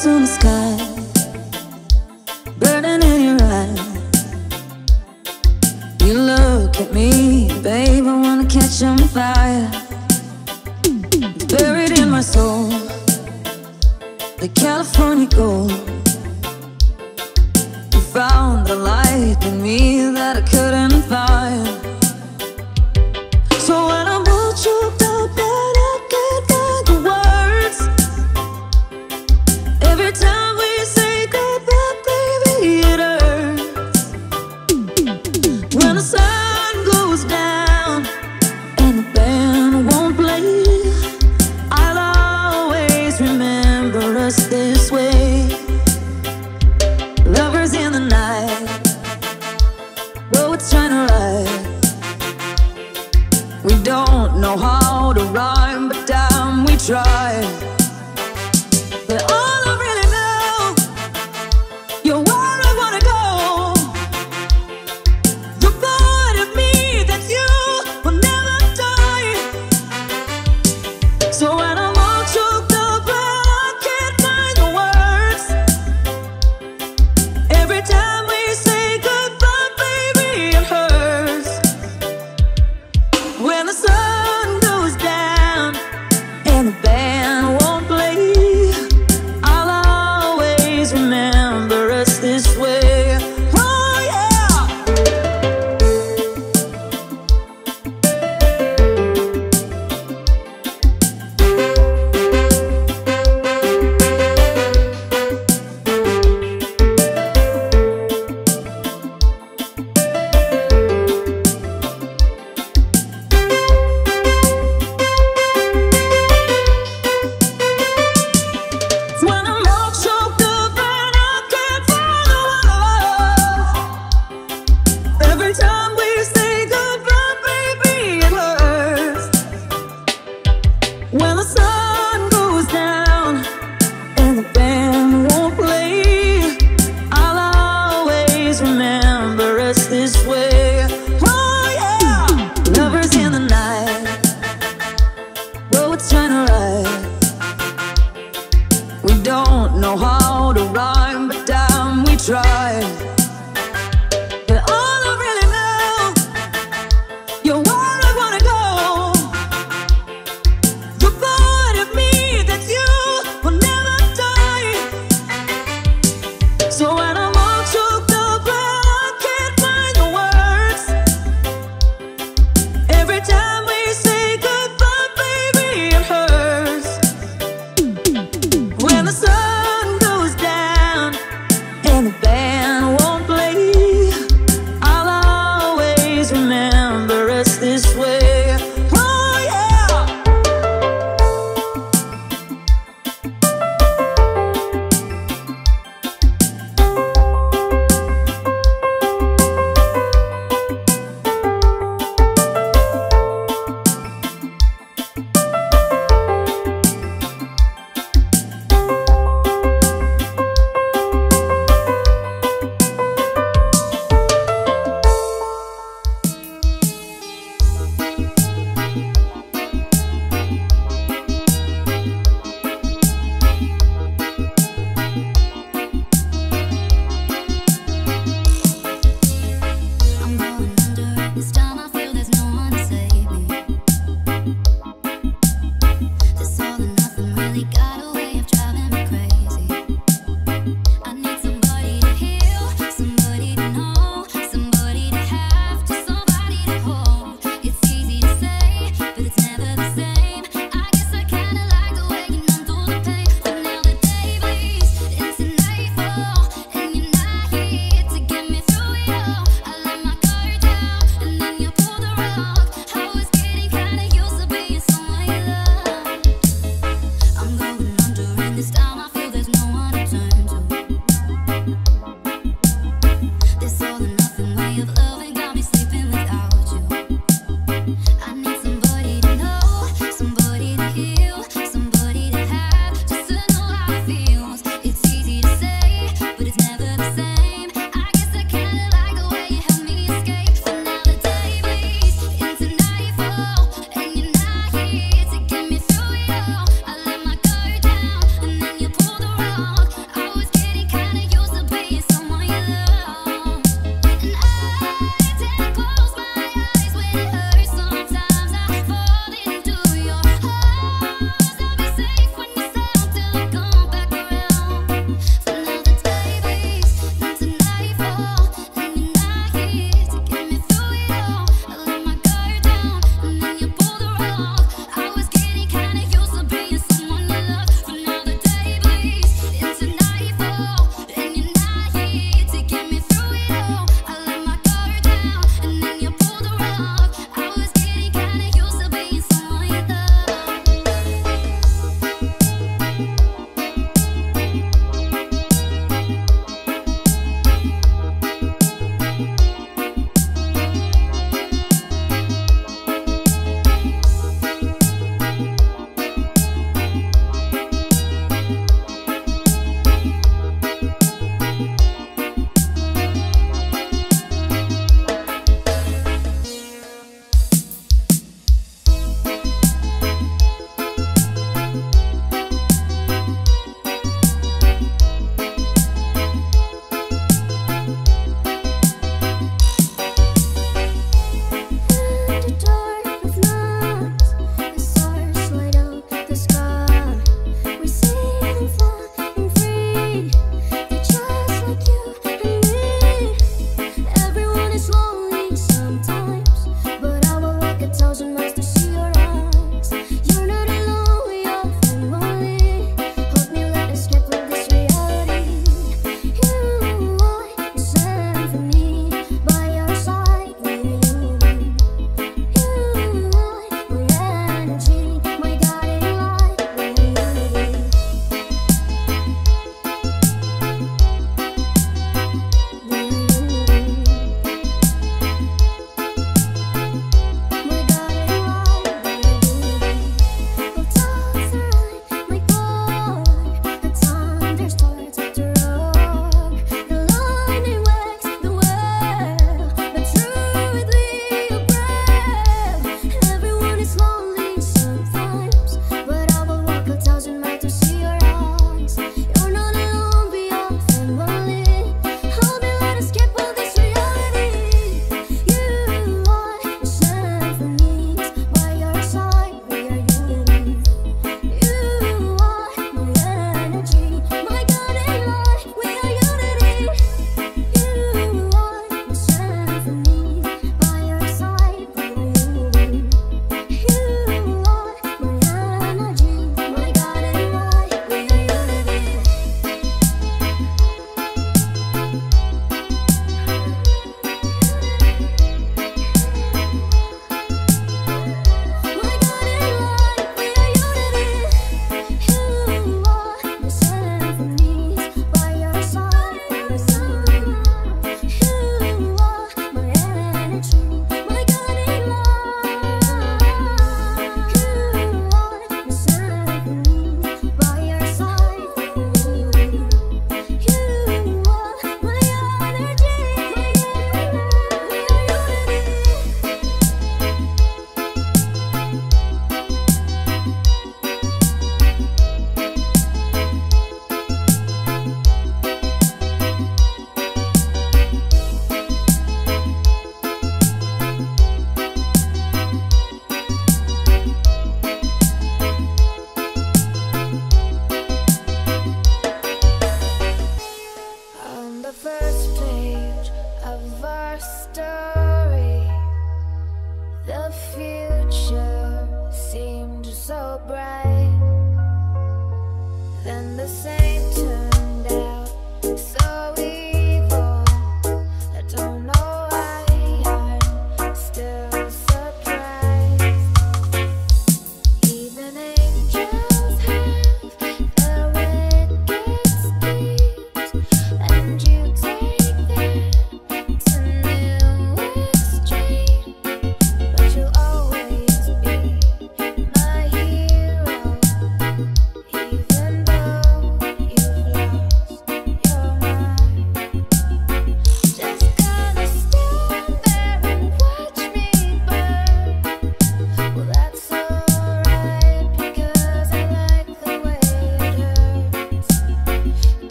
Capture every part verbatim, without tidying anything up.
stars on the sky, burning in your eyes. You look at me, babe, I wanna catch on fire. Buried in my soul, the California gold. You found the light in me that I couldn't find. So when I'm all choked up and I can't find the words, every time we say goodbye, baby, it hurts. When the sun goes down and the band won't play, I'll always remember us this way. Lovers in the night, boats trying to ride. We don't know how to rhyme, but damn, we try. But all I really know, you're where I wanna go. You're part of me that you will never die. So when I'm all choked up and I can't find the words, every time we say goodbye, baby, it hurts. When the sun goes down and the band won't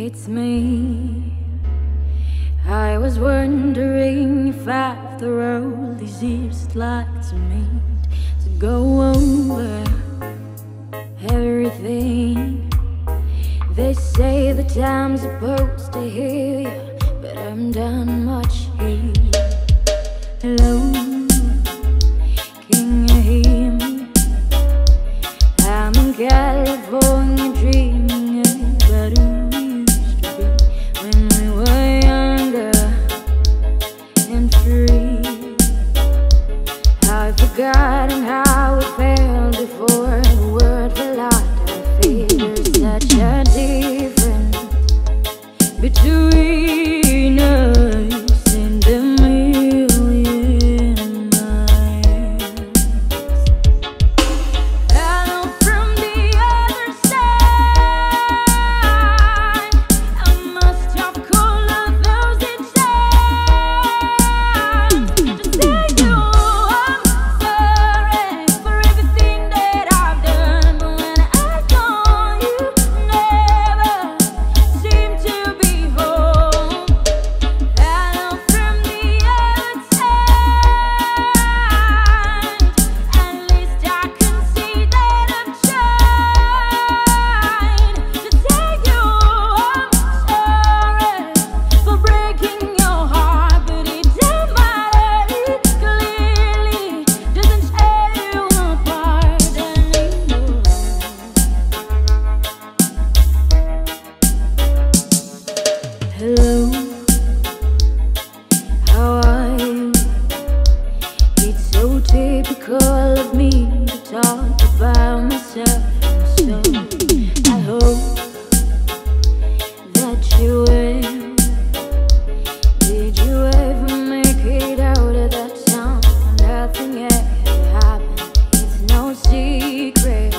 It's me. I was wondering if after all these years it'd like to meet, to go over everything. They say that I'm supposed to hear you, but I haven't done much here. Hello, can you hear me? I'm in California dreaming about you. Forgotten how it felt before the world fell out of fear. There's such a difference between us and the million miles. Hello from the other side. I must have called a thousand times. Just say you. Everything typical of me to talk about myself. So I hope that you will. Did you ever make it out of that town? Nothing ever happened. It's no secret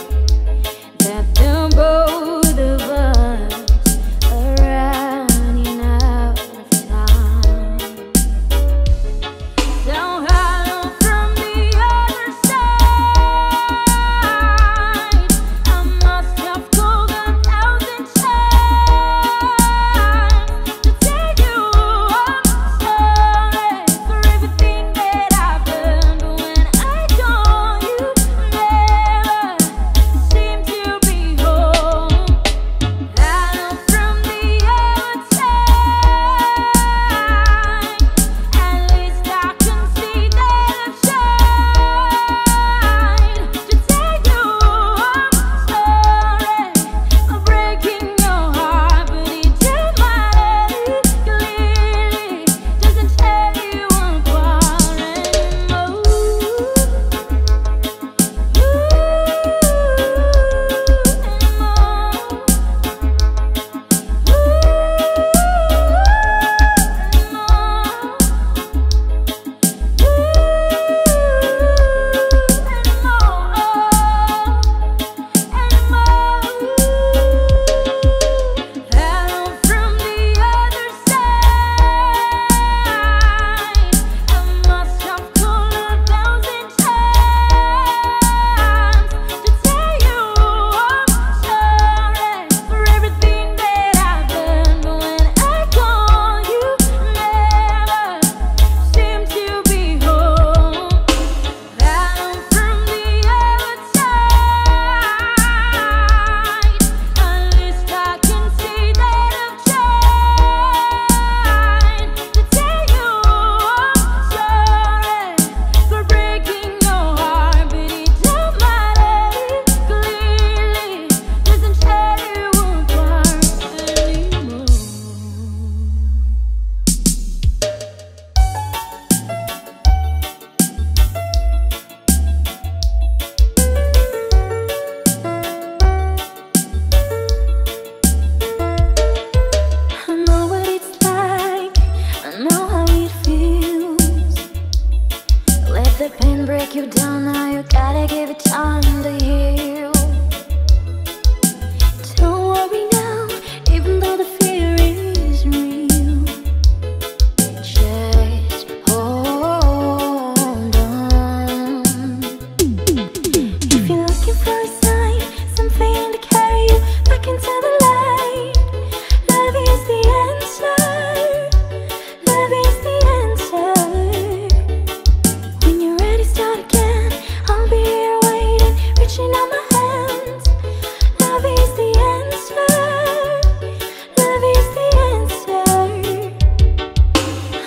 that the both of us are running out of time. Don't holler from the other side. I must have called a thousand times to tell you I'm sorry for everything that happened. But when I call you, never seem to be home. Hello from the outside. At least I can see that I've tried to tell you I'm sorry for breaking your heart, but it doesn't matter. It clearly doesn't tell you I'm far anymore. Ooh, anymore. Ooh, anymore. Ooh, anymore. Anymore. Hello from the other side. I must have called a thousand times to tell you I'm sorry for everything that I've done. But when I call you, never seem to be home. Hello from the outside. At least I can see that I've tried to tell you I'm sorry for breaking your heart, but it don't matter. It clearly doesn't tell you apart anymore. I know what it's like, I know how it feels. Let the pain break you down, now you gotta give it time to heal. Don't worry now, even though the fear is real. Just hold on. If you're looking for a sign, something to carry you back into the light. Love is the answer. Love is the answer. When you're ready, start again. I'll be here waiting, reaching out my hands. Love is the answer. Love is the answer.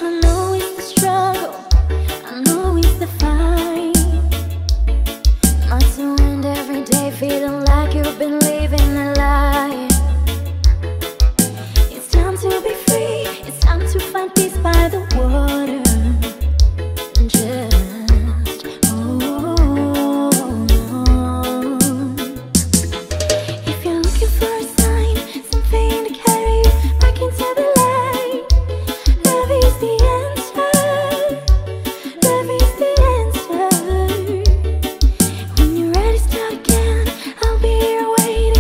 I know it's the struggle. I know it's the fight. Must you end every day feeling like you've been living a lie. It's time to be free. It's time to find peace by the water. Just hold on. If you're looking for a sign, something to carry you back into the light. Love is the answer. Love is the answer. When you're ready, start again. I'll be here waiting.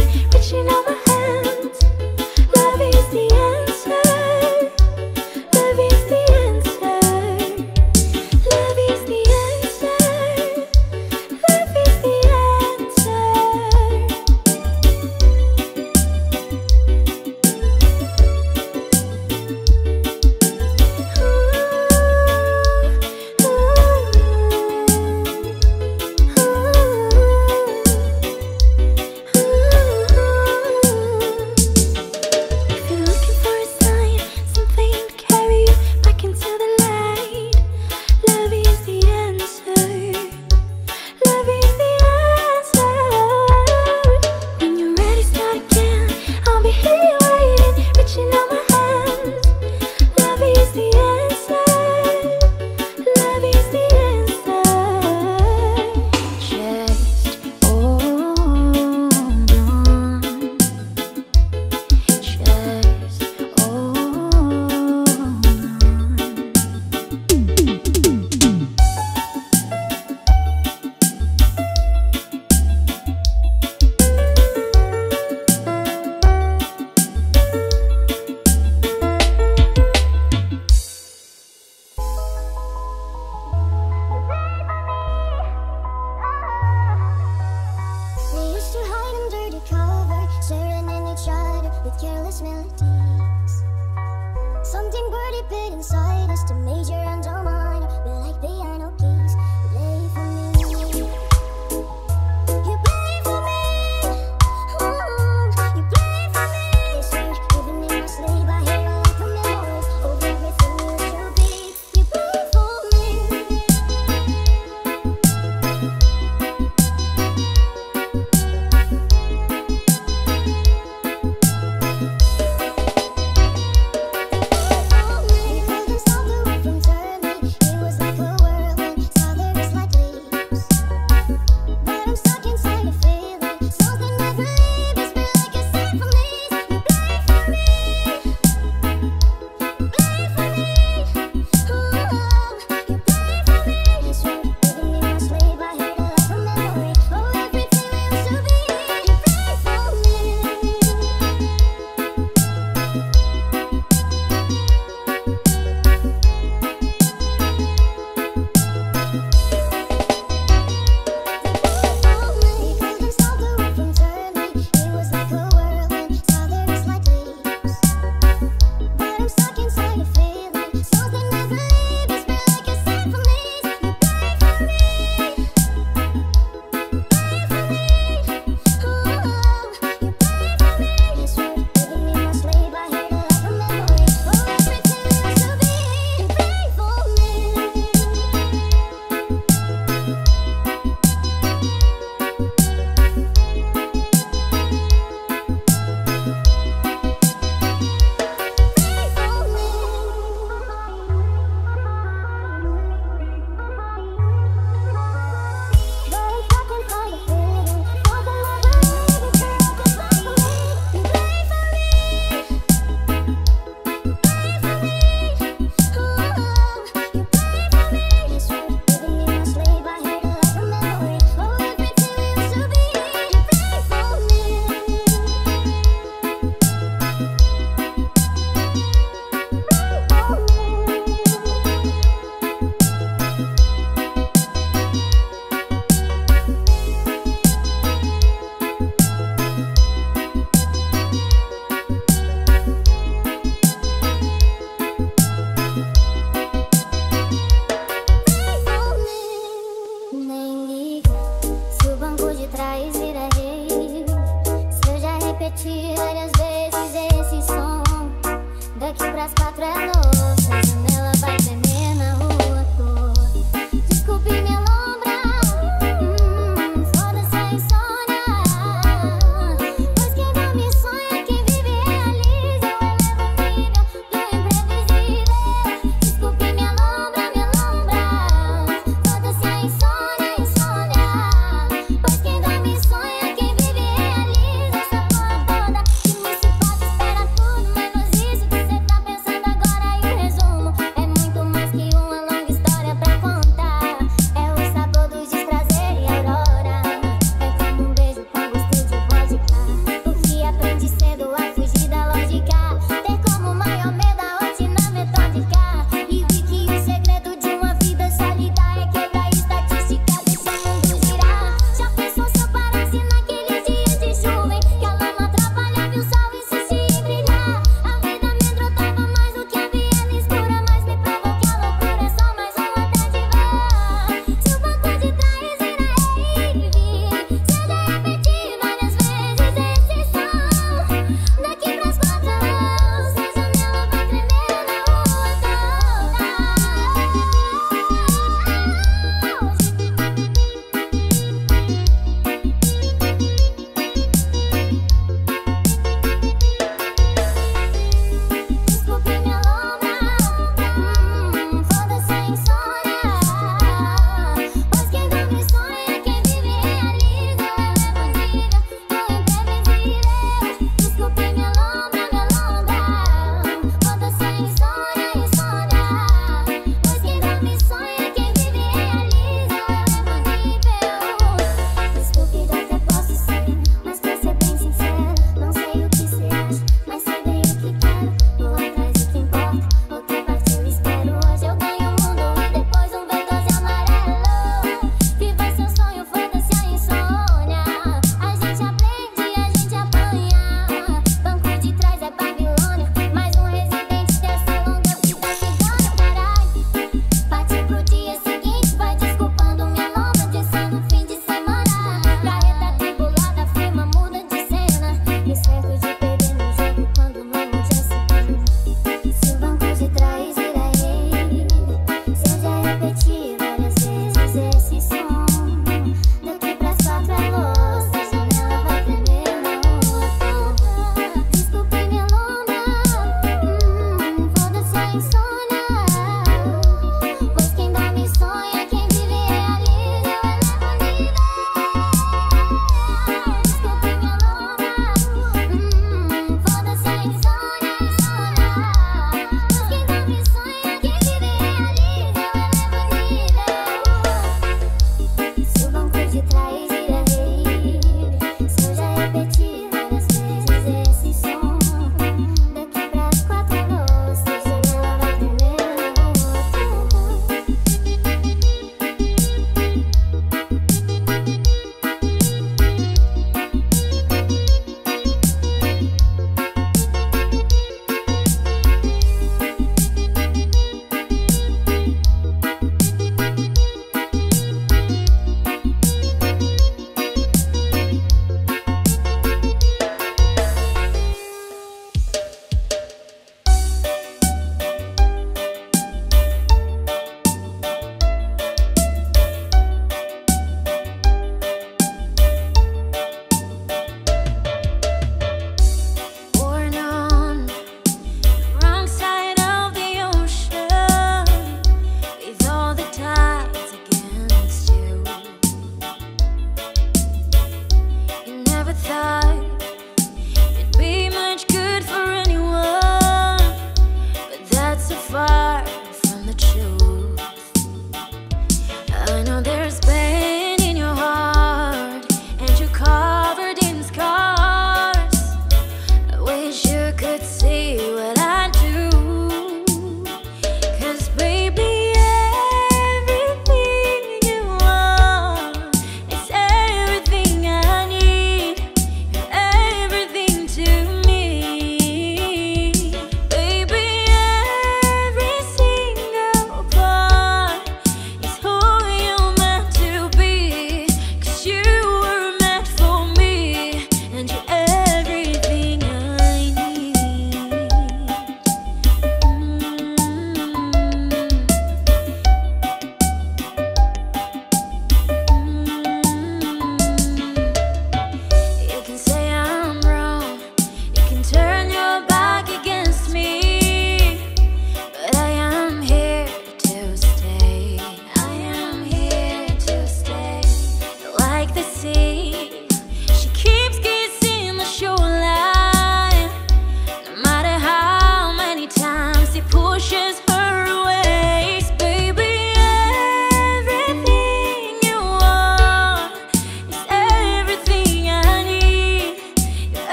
with careless melodies. Something pretty big inside us to major and a minor. We're like piano keys. Play for me. Como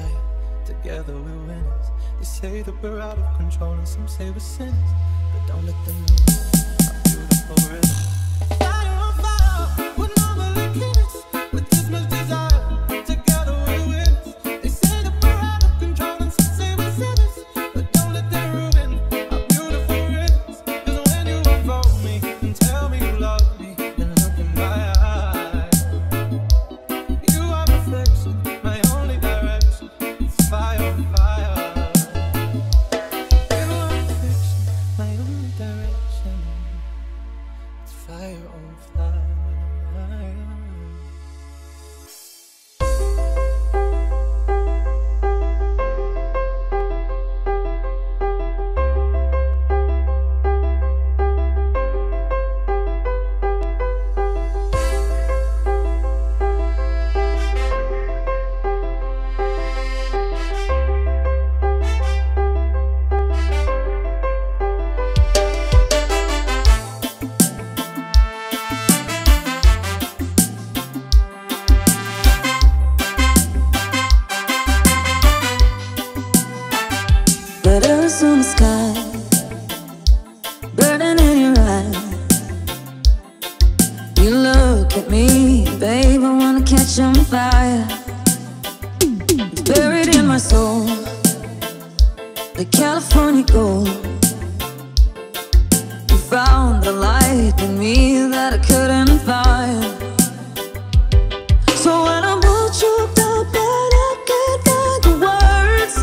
higher. Together we're winners. They say that we're out of control, and some say we're sinners, but don't let them know I'm beautiful rhythm. Letters on the sky, burning in your eyes. You look at me, babe, I wanna catch on fire. It's buried in my soul, the California gold. You found the light in me that I couldn't find. So when I'm all choked up and I can't find the words,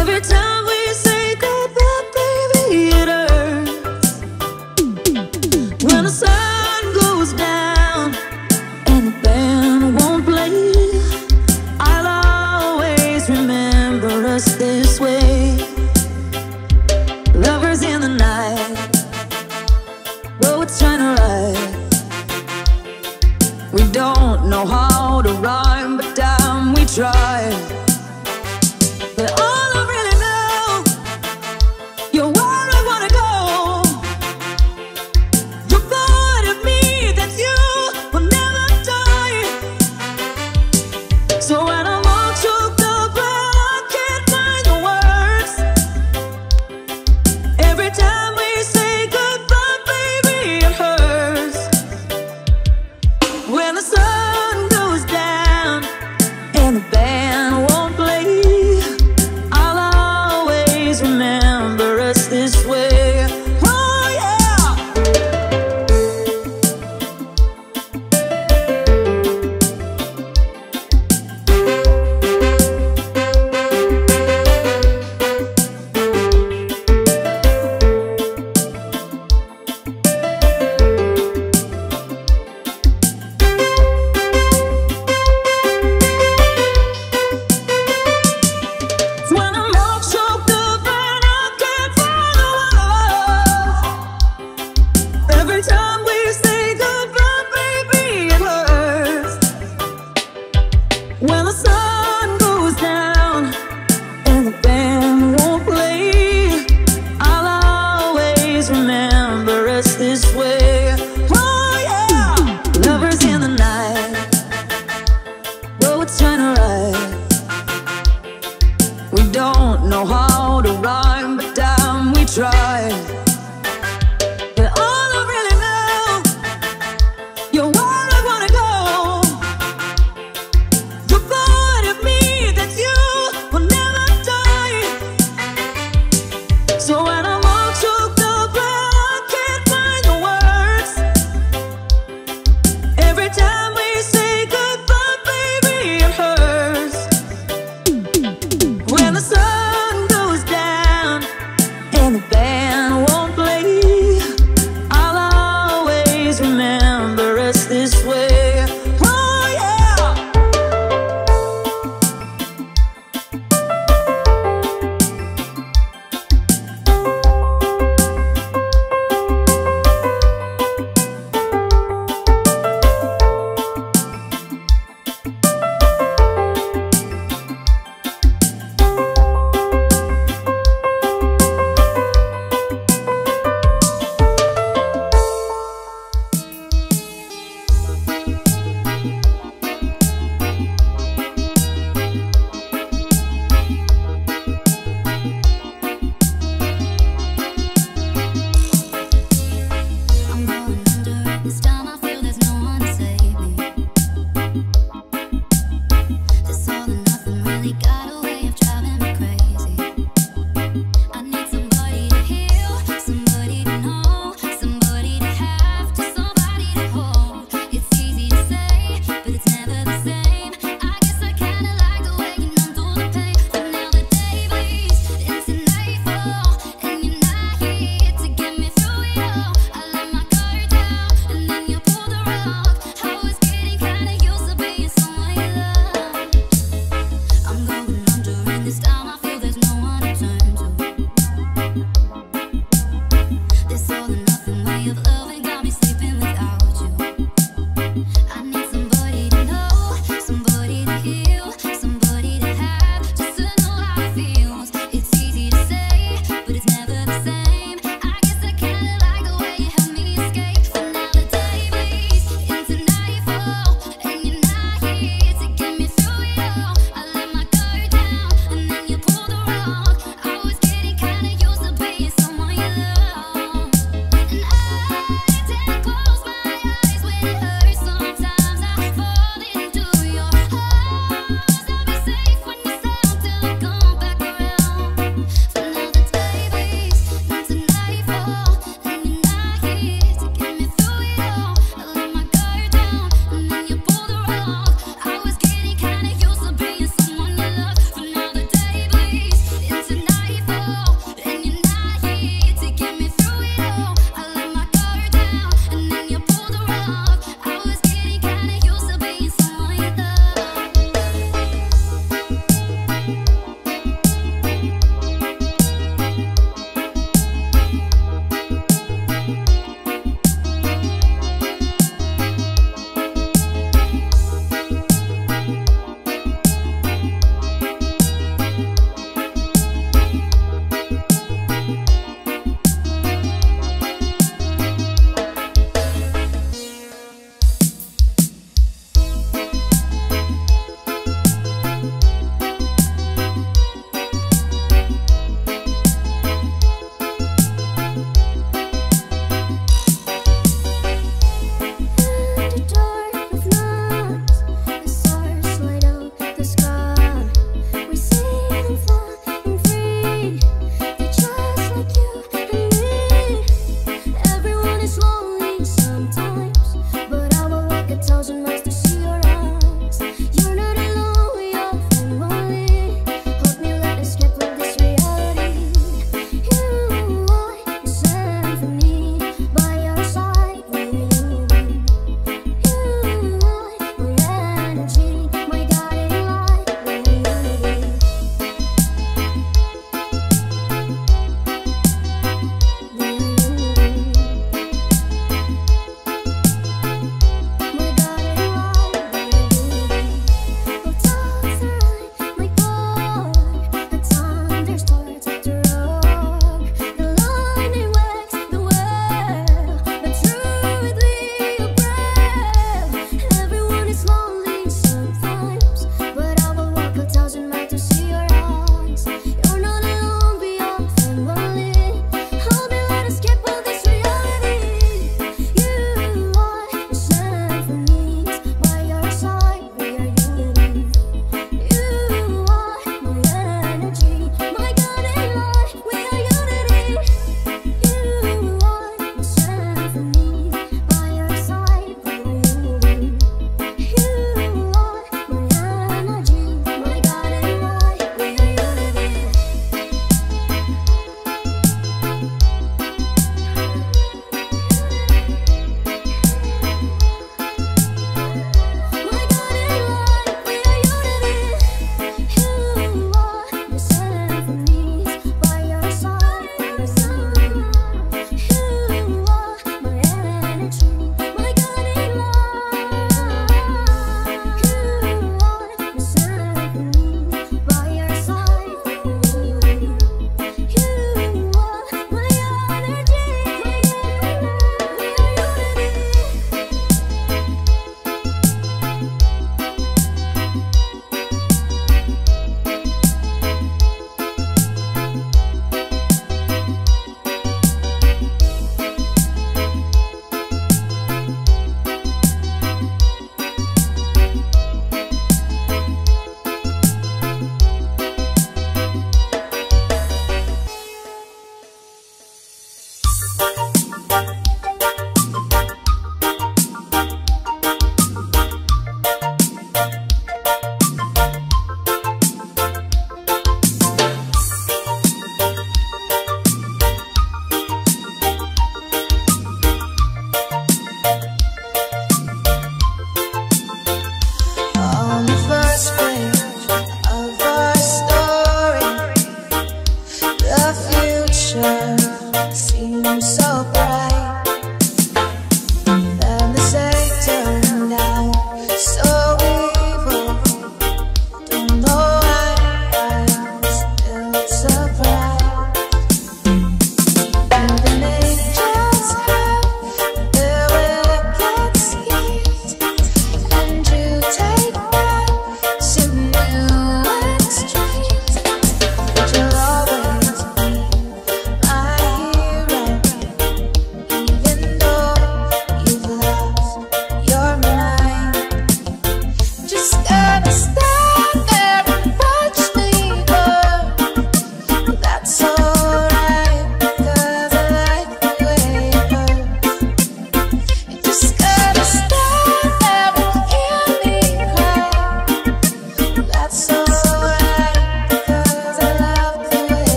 every time we say goodbye, baby, it hurts. When the sun goes down and the band won't play, I'll always remember us this way. Lovers in the night, roads trying to ride. We don't know how to rhyme, but damn, we try. But all I really know, you're where I wanna go. You're part of me that you will never die. So when I'm all choked up and I can't find the words, every time we say goodbye, baby, it hurts. When the sun goes down and the band won't play, remember us this way. Oh yeah. When I'm all choked up and I can't find the words, every time we say goodbye, baby, it hurts. When the sun goes down and the band won't play, I'll always remember us this way. Oh yeah. Lovers in the night, roads trying to ride. We don't know how to rhyme, but damn, we try. But all I really know, you're where I wanna go. You're part of me that you will never die. So when I'm all choked up and I can't find the words, every time we say goodbye, baby, it hurts. When the sun goes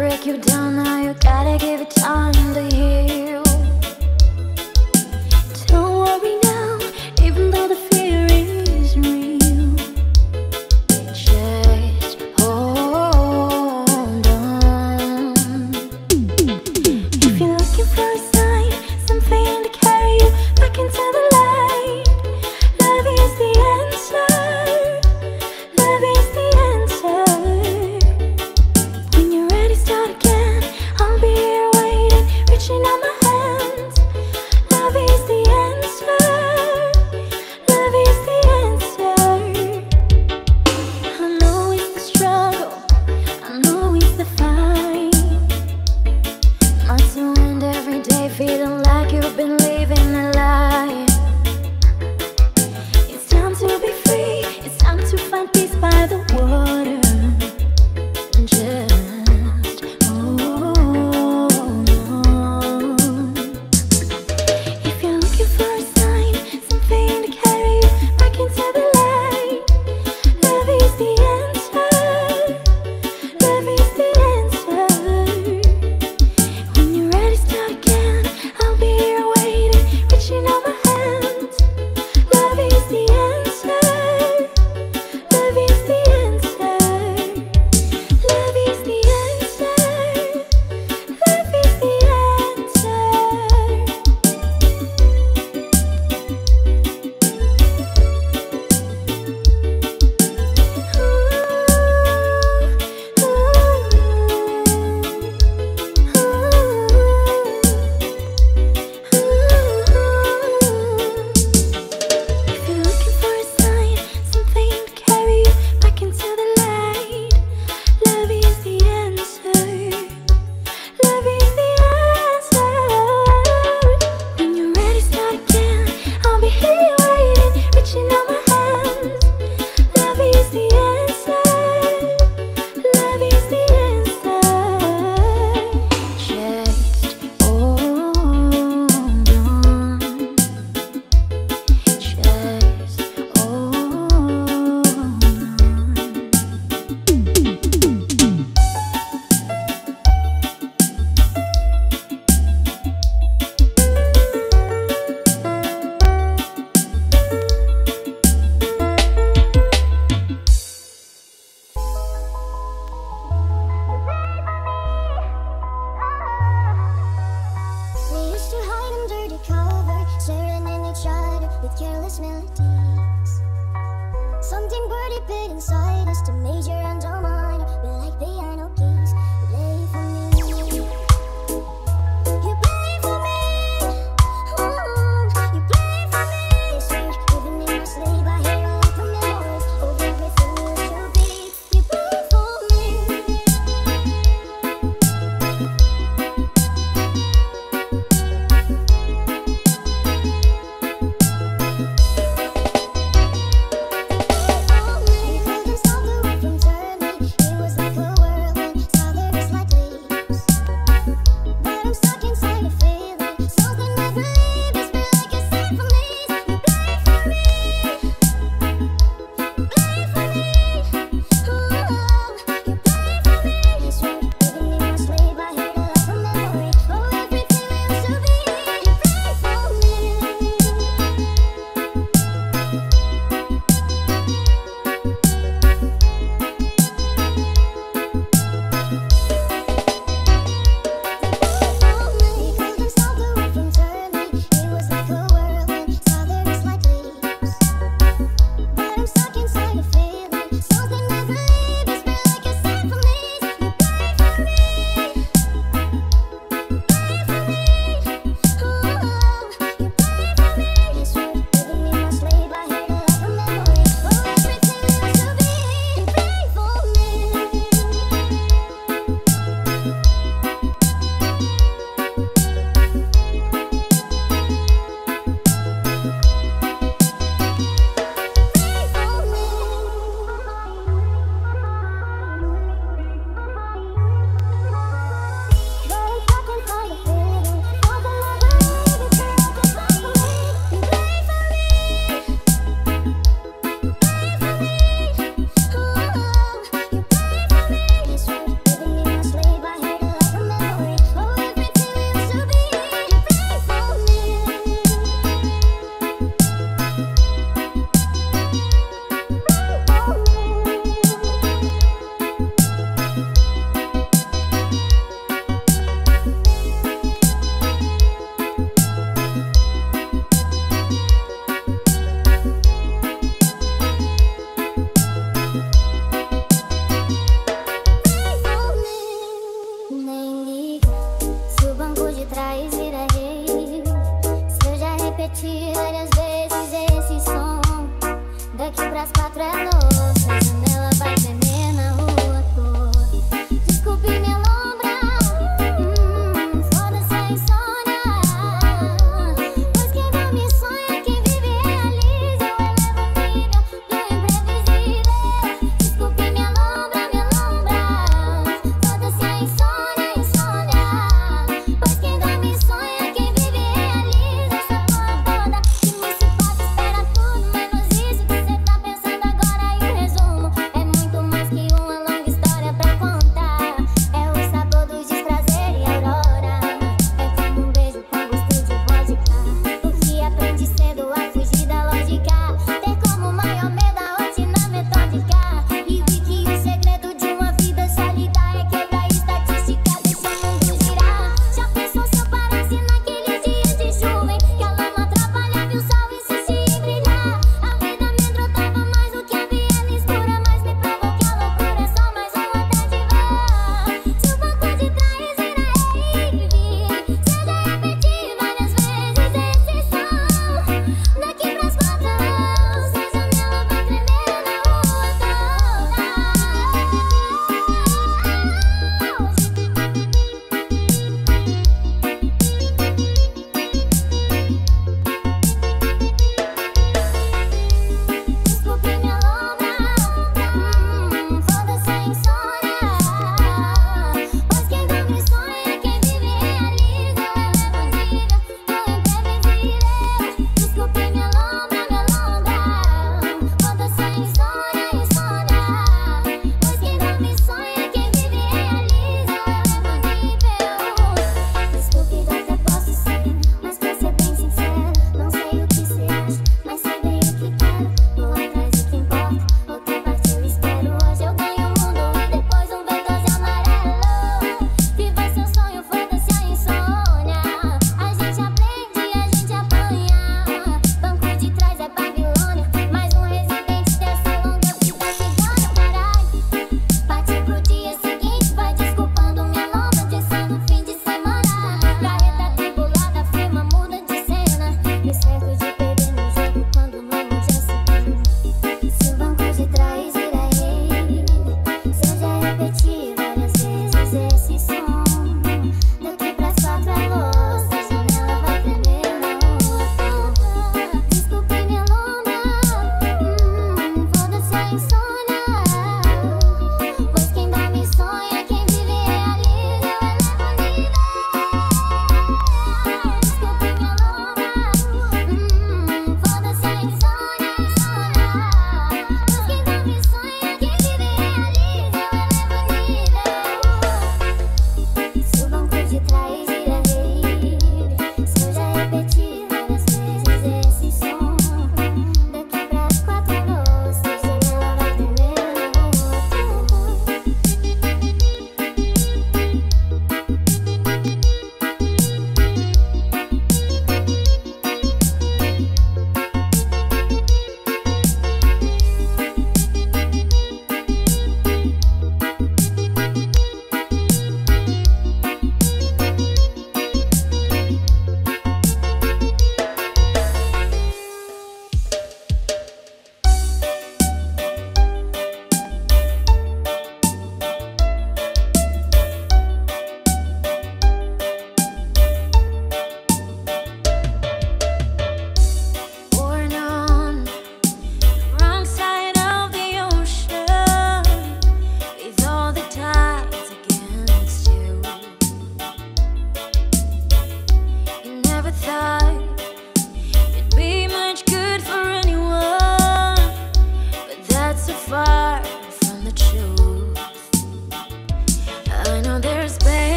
break you down, now you gotta give it time to heal. Don't worry now, even though the fear is real. Just hold on. If you're looking for a sign, something to carry you back into the light, love is the answer. Now my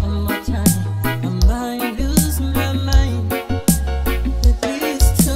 One more time, my mind lose my mind. But please tell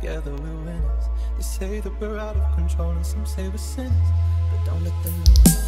together we're winners. They say that we're out of control and some say we're sinners, but don't let them know.